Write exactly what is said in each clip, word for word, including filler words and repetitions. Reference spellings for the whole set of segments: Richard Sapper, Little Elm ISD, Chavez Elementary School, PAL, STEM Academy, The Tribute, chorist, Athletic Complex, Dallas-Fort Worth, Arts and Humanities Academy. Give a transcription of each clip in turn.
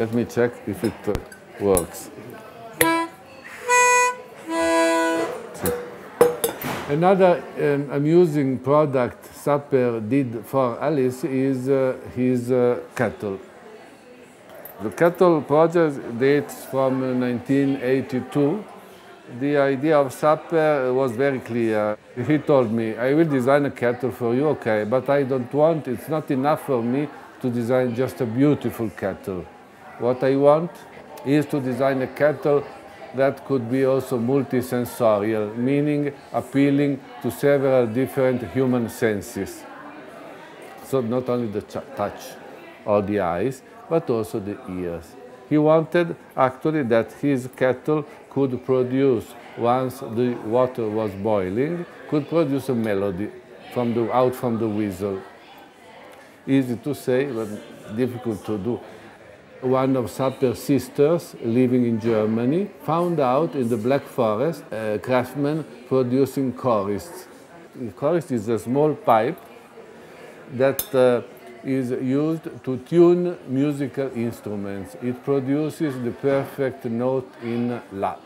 Let me check if it uh, works. Another um, amusing product Sapper did for Alice is uh, his uh, kettle. The kettle project dates from uh, nineteen eighty-two. The idea of Sapper was very clear. He told me, I will design a kettle for you, okay, but I don't want, it's not enough for me to design just a beautiful kettle. What I want is to design a kettle that could be also multisensorial, meaning appealing to several different human senses. So not only the touch or the eyes, but also the ears. He wanted actually that his kettle could produce, once the water was boiling, could produce a melody from the, out from the whistle. Easy to say, but difficult to do. One of Sapper's sisters, living in Germany, found out in the Black Forest a craftsman producing chorists. The chorist is a small pipe that uh, is used to tune musical instruments. It produces the perfect note in La.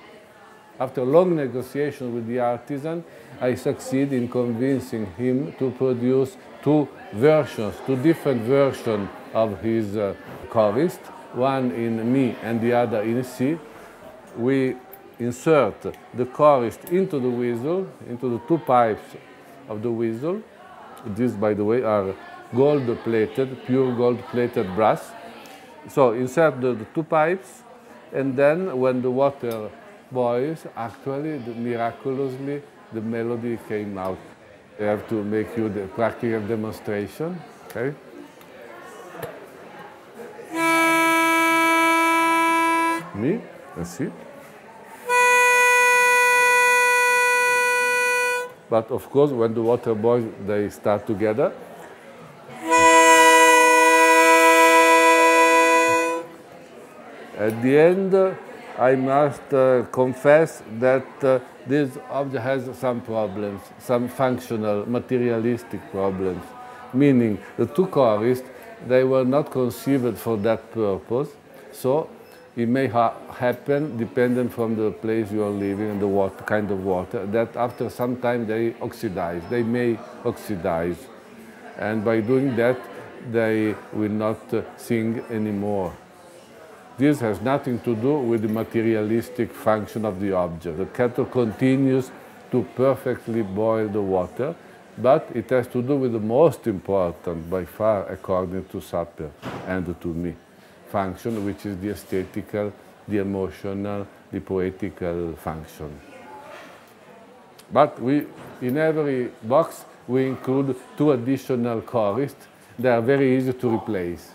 After long negotiation with the artisan, I succeed in convincing him to produce two versions, two different versions of his uh, chorist. One in Mi and the other in Si. We insert the chorist into the whistle, into the two pipes of the whistle. These, by the way, are gold-plated, pure gold-plated brass. So insert the, the two pipes, and then when the water boils, actually, the, miraculously, the melody came out. I have to make you the practical demonstration, okay? Mi, Si. But of course, when the water boils, they start together. At the end, uh, I must uh, confess that uh, this object has some problems, some functional, materialistic problems. Meaning, the two chorists, they were not conceived for that purpose, so it may ha happen, depending from the place you are living and the water, kind of water, that after some time they oxidize, they may oxidize. And by doing that, they will not uh, sing anymore. This has nothing to do with the materialistic function of the object. The kettle continues to perfectly boil the water, but it has to do with the most important, by far, according to Sapper and to me, function, which is the aesthetical, the emotional, the poetical function. But we, in every box, we include two additional chorists that are very easy to replace.